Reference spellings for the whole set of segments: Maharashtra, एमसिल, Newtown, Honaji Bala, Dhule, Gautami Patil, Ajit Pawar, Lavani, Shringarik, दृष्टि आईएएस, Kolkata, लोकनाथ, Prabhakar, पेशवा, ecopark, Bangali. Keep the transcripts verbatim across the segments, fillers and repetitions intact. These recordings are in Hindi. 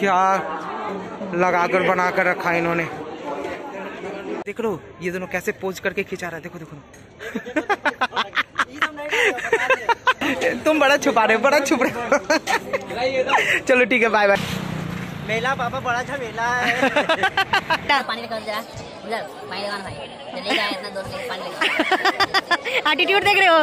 क्या लगाकर बनाकर रखा है इन्होंने। देख लो ये दोनों कैसे पोज करके खिंचा रहा है, देखो देखो। तुम बड़ा छुपा रहे हो, बड़ा छुप रहे हो। चलो ठीक है, बाय बाय। मेला पापा बड़ा था मेला है। पानी निकाल जरा, उधर पानी लगाना भाई, नहीं आया इतना दोस्त पानी लगा। एटीट्यूड देख रहे हो।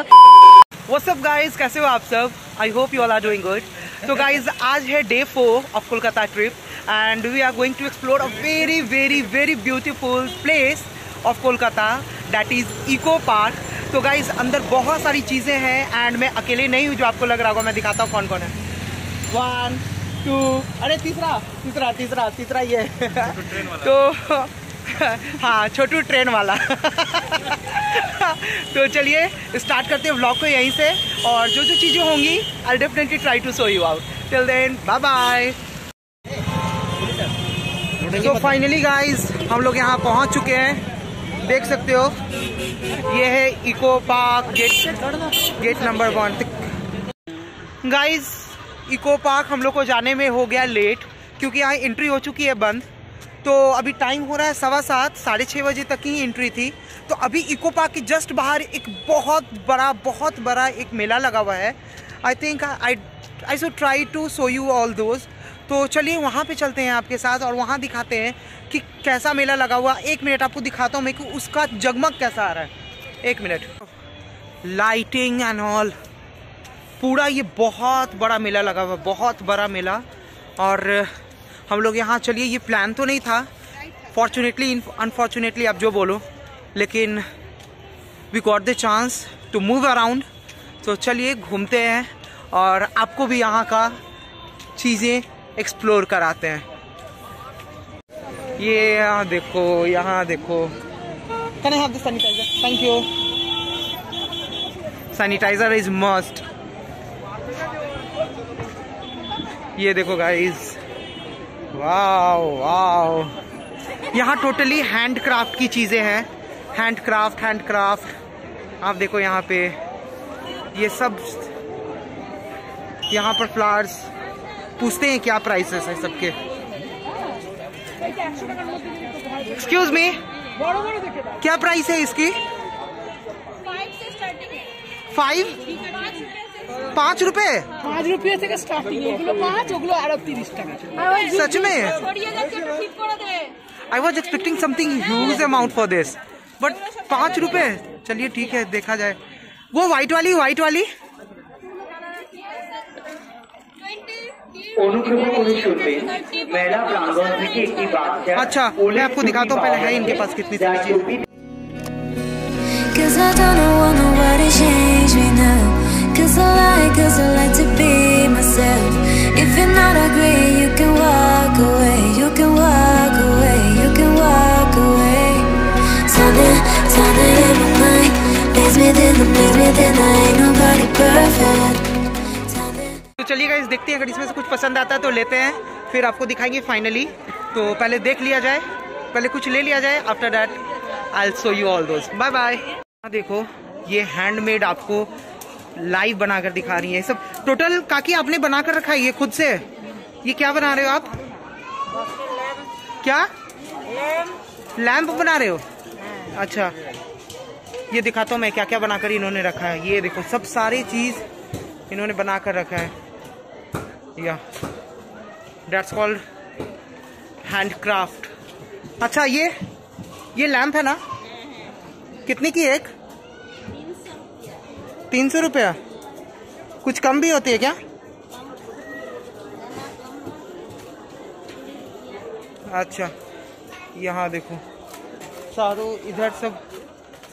व्हाट्स अप गाइस, कैसे हो आप सब? I hope you all are doing good. तो गाइज आज है day four of Kolkata trip and we are going to explore a very very very beautiful place of Kolkata that is eco park. तो गाइज अंदर बहुत सारी चीज़ें हैं एंड मैं अकेले नहीं हूँ जो आपको लग रहा होगा। मैं दिखाता हूँ कौन कौन है। वन टू, अरे तीसरा तीसरा तीसरा तीसरा ये तो हाँ छोटू ट्रेन वाला। तो चलिए स्टार्ट करते हैं व्लॉग को यहीं से, और जो जो चीज़ें होंगी I definitely try to show you out. Till then bye bye. तो फाइनली गाइज हम लोग यहाँ पहुँच चुके हैं, देख सकते हो ये है eco park gate gate number one. Guys eco park हम लोग को जाने में हो गया लेट क्योंकि यहाँ एंट्री हो चुकी है बंद। तो अभी टाइम हो रहा है सवा सात, साढ़े छः बजे तक ही एंट्री थी। तो अभी इको पार्क के जस्ट बाहर एक बहुत बड़ा बहुत बड़ा एक मेला लगा हुआ है। I think I I should try to show you all those. तो चलिए वहाँ पे चलते हैं आपके साथ और वहाँ दिखाते हैं कि कैसा मेला लगा हुआ। एक मिनट आपको दिखाता हूँ मैं कि उसका जगमग कैसा आ रहा है। एक मिनट। लाइटिंग एंड ऑल पूरा, ये बहुत बड़ा मेला लगा हुआ, बहुत बड़ा मेला। और हम लोग यहाँ, चलिए ये प्लान तो नहीं था फॉर्चुनेटली, अनफॉर्चुनेटली आप जो बोलो, लेकिन we got the chance to move around. तो चलिए घूमते हैं और आपको भी यहाँ का चीज़ें एक्सप्लोर कराते हैं। ये यहाँ देखो, यहाँ देखो। Can I have the sanitiser? Thank you. Sanitiser is must. ये देखो गाइज, वाओ वाओ। यहाँ टोटली हैंडक्राफ्ट की चीज़ें हैं, हैंडक्राफ्ट हैंडक्राफ्ट आप देखो। यहाँ पे ये सब, यहाँ पर फ्लावर्स पूछते हैं क्या प्राइसेस हैं सबके। एक्सक्यूज मी, क्या प्राइस है इसकी? फाइव पाँच रुपए पाँच रुपये से स्टार्टिंग है। सच में I was expecting something huge amount for this, but पाँच रुपए। चलिए ठीक है, देखा जाए। वो व्हाइट वाली व्हाइट वाली अच्छा, मैं आपको दिखाता हूँ पहले है इनके पास कितनी सारी चीज। Cause I like, cause I like to be myself. If you're not agree, you can walk away. You can walk away, you can walk away. Something, something in my mind plays within the, plays within the, ain't nobody perfect. तो चलिए गाइस देखते हैं, अगर इसमें से कुछ पसंद आता है तो लेते हैं, फिर आपको दिखाएंगे फाइनली। तो पहले देख लिया जाए, पहले कुछ ले लिया जाए, after that I will show you all those. Bye bye. देखो ये हैंडमेड आपको लाइव बनाकर दिखा रही है सब। टोटल काकी आपने बनाकर रखा है ये खुद से? ये क्या बना रहे हो आप? क्या लैंप बना रहे हो? अच्छा, ये दिखाता हूँ मैं क्या क्या बनाकर इन्होंने रखा है। ये देखो सब सारी चीज इन्होंने बनाकर रखा है। या डेट्स कॉल्ड हैंडक्राफ्ट। अच्छा, ये ये लैंप है ना, कितने की? एक तीन सौ रुपया। कुछ कम भी होती है क्या? अच्छा, यहाँ देखो सारो इधर सब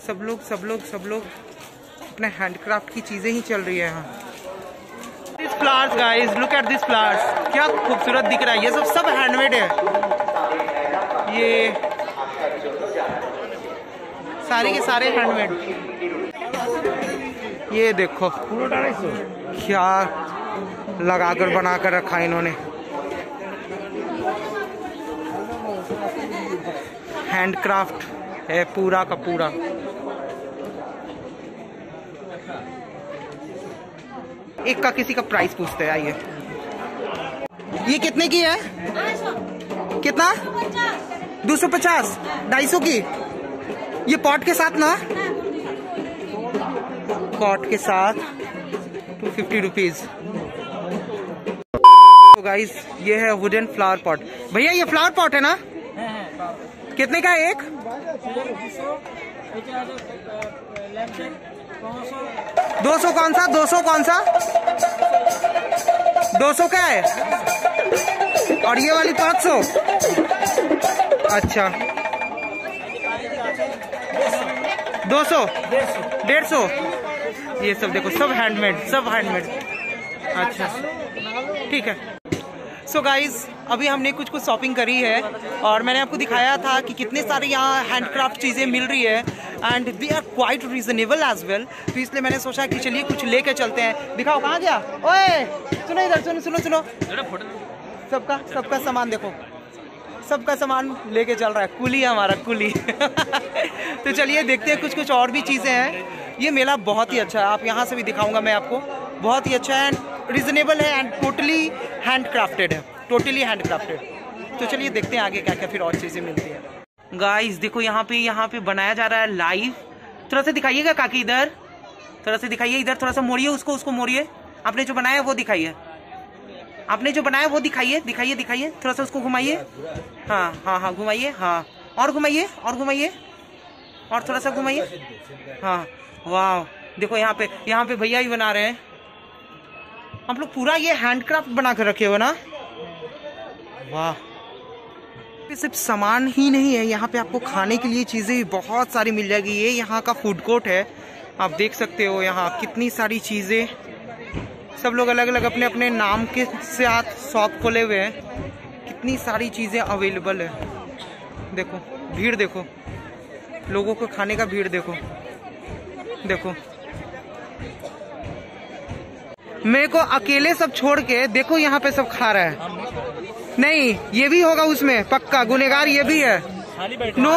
सब लोग सब लोग सब लोग अपने हैंडक्राफ्ट की चीजें ही चल रही है यहाँ। This flowers guys, look at this flowers, क्या खूबसूरत दिख रहा है। ये सब सब हैंडमेड है, ये सारे के सारे हैंडमेड। ये देखो क्या लगाकर बनाकर रखा है इन्होंने, हैंडक्राफ्ट है पूरा का पूरा। एक का किसी का प्राइस पूछते हैं। आइए ये कितने की है? कितना? दो सौ पचास। ढाई सौ की ये पॉट के साथ ना, पॉट के साथ टू फिफ्टी रुपीज। तो गाइस ये है वुडन फ्लावर पॉट। भैया ये फ्लावर पॉट है ना, कितने का है? एक दो सौ कौन सा दो सौ कौन सा दो सौ का है, और ये वाली पाँच सौ। अच्छा दो सौ, डेढ़ सौ। ये सब देखो, सब हैंडमेड, सब हैंडमेड। अच्छा ठीक है। सो so गाइज अभी हमने कुछ कुछ शॉपिंग करी है और मैंने आपको दिखाया था कि कितने सारे यहाँ हैंडक्राफ्ट चीज़ें मिल रही है and they are quite reasonable as well. तो इसलिए मैंने सोचा कि चलिए कुछ लेके चलते हैं। दिखाओ कहाँ गया? ओए सुनो इधर, सुनो सुनो सुनो सबका सबका सामान देखो, सबका सामान लेके चल रहा है। कुली है हमारा कुली। तो चलिए देखते हैं, कुछ कुछ और भी चीज़ें हैं। ये मेला बहुत ही अच्छा है, आप यहाँ से भी दिखाऊंगा मैं आपको। बहुत ही अच्छा है एंड रिजनेबल है एंड टोटली हैंडक्राफ्टेड है, टोटली हैंडक्राफ्टेड। तो चलिए देखते हैं आगे क्या क्या फिर और चीज़ें मिलती हैं। गाइस देखो यहाँ पे यहाँ पे बनाया जा रहा है लाइव। थोड़ा सा दिखाइएगा काकी, इधर थोड़ा सा दिखाइए, इधर थोड़ा सा मोड़िए उसको, उसको मोड़िए। आपने जो बनाया वो दिखाइए, आपने जो बनाया वो दिखाइए, दिखाइए दिखाइए। थोड़ा सा उसको घुमाइए, हाँ हाँ हाँ घुमाइए, हाँ और घुमाइए और घुमाइए और थोड़ा सा घुमाइए, हाँ। वाह देखो यहाँ पे यहाँ पे भैया ही बना रहे हैं। आप लोग पूरा ये हैंडक्राफ्ट बना कर रखे हो ना, वाह। सिर्फ सामान ही नहीं है, यहाँ पे आपको खाने के लिए चीज़ें बहुत सारी मिल जाएगी। ये यहाँ का फूड कोर्ट है, आप देख सकते हो यहाँ कितनी सारी चीज़ें। सब लोग अलग अलग अपने अपने नाम के साथ शॉप खोले हुए हैं। कितनी सारी चीज़ें अवेलेबल है। देखो भीड़, देखो लोगों को खाने का भीड़, देखो देखो मेरे को अकेले सब छोड़ के। देखो यहाँ पे सब खा रहा है, नहीं ये भी होगा उसमें पक्का, गुनेगार ये भी है। No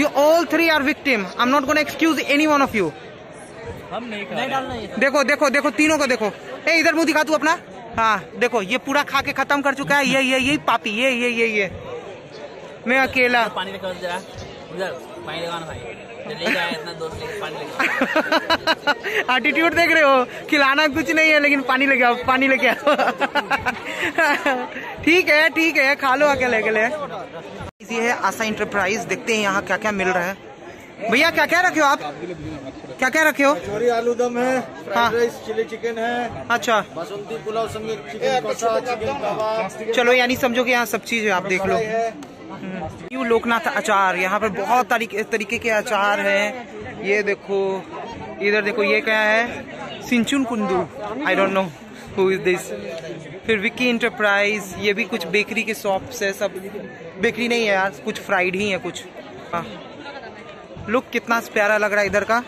you all three are victim, I am not gonna excuse any one of you. हम नहीं खा रहे। देखो देखो देखो तीनों को देखो, ए इधर मुंह दिखा तू अपना, हाँ देखो ये पूरा खा के खत्म कर चुका है। ये ये ये पापी, ये ये ये ये मैं अकेला। पानी लेकर जरा उधर, पानी लगाना भाई, इतना दोस्त लेके पानी लेके एटीट्यूड देख रहे हो, खिलाना कुछ नहीं है लेकिन पानी लेके आओ, पानी लेके आओ। ठीक है ठीक है, खा लो अकेले अकेले। ये है आशा इंटरप्राइज, देखते हैं यहाँ क्या क्या मिल रहा है। भैया क्या क्या रखे हो आप? क्या क्या रखे हो? कचौरी आलू दम है, फ्राइड राइस, चिली चिकन है। अच्छा बासमती पुलाव, चिकन कौसा, चिकन कबाब। चलो यानी समझो कि यहाँ सब चीज है, आप देख लो। न्यू लोकनाथ अचार, यहाँ पर बहुत तरीके के अचार हैं। ये देखो इधर देखो, ये क्या है? सिंचुन Kundu, I don't know who is this. फिर विक्की इंटरप्राइज, ये भी कुछ बेकरी के शॉप्स है। सब बेकरी नहीं है यार, कुछ फ्राइड ही है कुछ। हाँ लुक कितना प्यारा लग रहा है इधर का।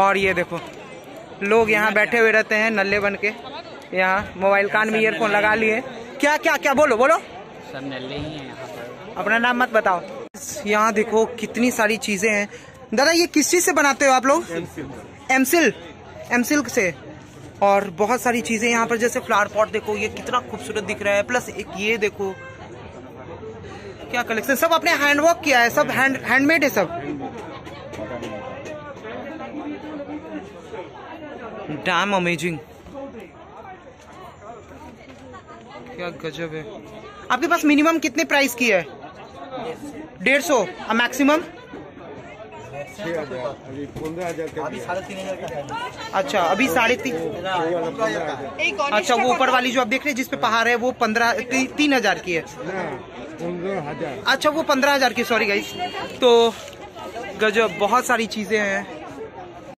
और ये देखो लोग यहाँ बैठे हुए रहते हैं नल्ले बन के, यहाँ मोबाइल कान में ईयरफोन लगा लिए। क्या क्या क्या बोलो बोलो, सब नल्ले ही हैं यहाँ पर। अपना नाम मत बताओ। यहाँ देखो कितनी सारी चीजें हैं। दादा ये किस चीज से बनाते हो आप लोग? एमसिल, एमसिल्क से। और बहुत सारी चीजें यहाँ पर, जैसे फ्लावर पॉट देखो ये कितना खूबसूरत दिख रहा है। प्लस एक ये देखो क्या कलेक्शन, सब अपने हैंडवर्क किया है, सब हैंड हैंडमेड है सब। डैम अमेजिंग, क्या गजब है। आपके पास मिनिमम कितने प्राइस की है? डेढ़ सौ और मैक्सिमम छह हजार। अच्छा अभी साढ़े तीन, अच्छा वो ऊपर वाली जो आप देख रहे हैं जिसपे पहाड़ है वो पंद्रह ती, तीन हजार की है। अच्छा वो पंद्रह हजार की, सॉरी गाइस। तो गजब बहुत सारी चीजें हैं।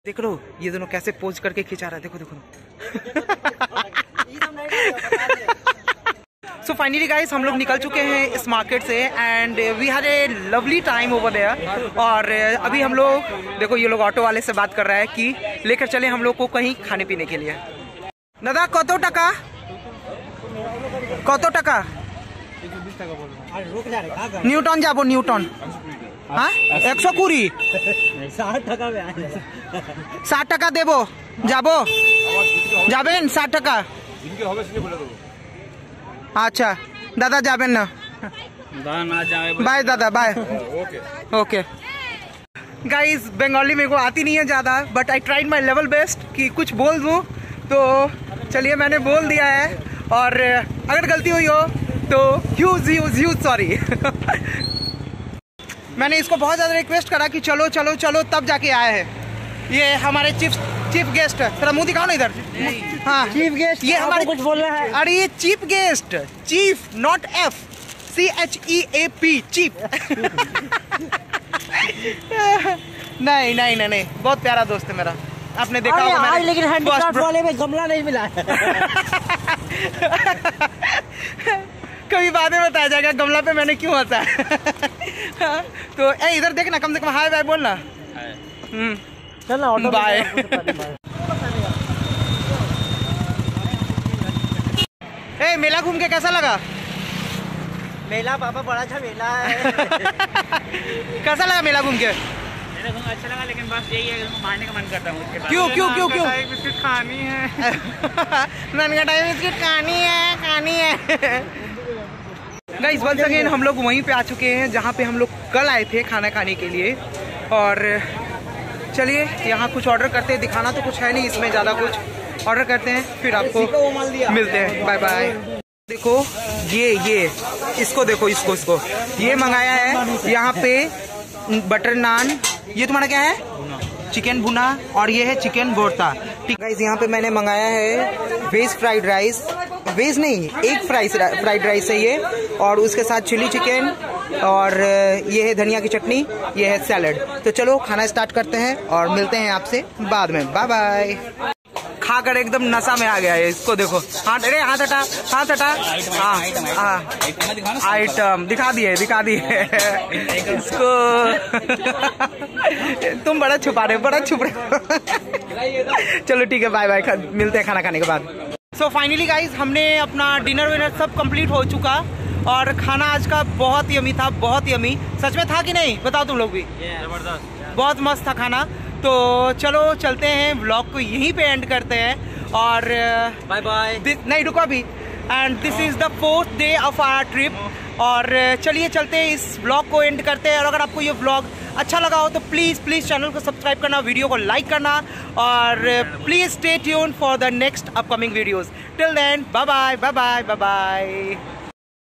देख लो ये दोनों कैसे पोज करके खिंचा रहा है, देखो देखो। सो फाइनली गाइस हम लोग निकल चुके हैं इस मार्केट से and we had a lovely time over there. और अभी हम लोग देखो ये लोग ऑटो वाले से बात कर रहा है कि लेकर चले हम लोग को कहीं खाने पीने के लिए। दादा कतो टका कतो टका न्यूटन जाबो, न्यूटन हाँ एक सौ कुड़ी साठ टका साठ टका देबो जाबो जाबेन साठ टका আচ্ছা দাদা যাবেন না না না যাবে বাই দাদা bye okay okay guys Bengali मेरे को आती नहीं है ज़्यादा but I tried my level best कि कुछ बोल दूँ तो चलिए मैंने बोल दिया है और अगर गलती हुई हो तो ह्यूज ह्यूज ह्यूज सॉरी। मैंने इसको बहुत ज़्यादा रिक्वेस्ट करा कि चलो चलो चलो तब जाके आया है। ये हमारे चीफ चीफ गेस्ट है। थोड़ा मुँह दिखाओ ना इधर। हाँ चीफ गेस्ट ये हमारे कुछ बोलना है। अरे ये chief guest chief not F C H E A P chief. नहीं नहीं नहीं नहीं बहुत प्यारा दोस्त है मेरा। आपने देखा होगा मैंने लेकिन हैंडीक्राफ्ट वाले में गमला नहीं मिला। कभी बाद में बताया जाएगा गमला पे मैंने क्यों हंसा है। तो ए इधर देखना कम से कम हाय बाय बोलना। चल ऑटो बाय। ए मेला घूम के कैसा लगा? मेला पापा बड़ा अच्छा मेला है। कैसा लगा मेला घूम के? मेला घूम अच्छा लगा लेकिन बस यही है कि मारने का मन करता हूँ उसके बाद। क्यों क्यों क्यों क्यों? बिस्किट खानी है। नान का टाइम बिस्किट खानी है खानी है। गाइस वंस अगेन हम लोग वहीं पे आ चुके हैं जहाँ पे हम लोग कल आए थे खाना खाने के लिए। और चलिए यहाँ कुछ ऑर्डर करते हैं। दिखाना तो कुछ है नहीं इसमें ज़्यादा कुछ। ऑर्डर करते हैं फिर आपको मिलते हैं। Bye bye. देखो ये ये इसको देखो इसको इसको ये मंगाया है। यहाँ पे बटर नान। ये तुम्हारा क्या है? चिकन भुना। और ये है चिकन भुर्ता। गाइस यहाँ पे मैंने मंगाया है वेज फ्राइड राइस। वेज नहीं एक फ्राइड फ्राइड राइस है ये। और उसके साथ चिली चिकन और ये है धनिया की चटनी। ये है सैलड। तो चलो खाना स्टार्ट करते हैं और मिलते हैं आपसे बाद में। Bye bye. खा कर एकदम नशा में आ गया है। इसको देखो। हाँ अरे हाथ हटा हाथ हटा। हाँ आइटम दिखा दिए दिखा दिए इसको। तुम बड़ा छुपा रहे बड़ा छुप रहे। चलो ठीक है बाय बाय। मिलते हैं खाना खाने के बाद। सो फाइनली गाइज हमने अपना डिनर विनर सब कंप्लीट हो चुका और खाना आज का बहुत यमी था। बहुत यमी सच में था कि नहीं बताओ तुम लोग भी। जबरदस्त बहुत मस्त था खाना। तो चलो चलते हैं व्लॉग को यहीं पे एंड करते हैं। और बाय बाय। नहीं रुको अभी। And this is the fourth day of our trip. और चलिए चलते हैं इस व्लॉग को एंड करते हैं। और अगर आपको ये व्लॉग अच्छा लगा हो तो प्लीज़ प्लीज़ चैनल को सब्सक्राइब करना वीडियो को लाइक करना और please stay tune for the next upcoming videos. Till then bye bye bye bye bye.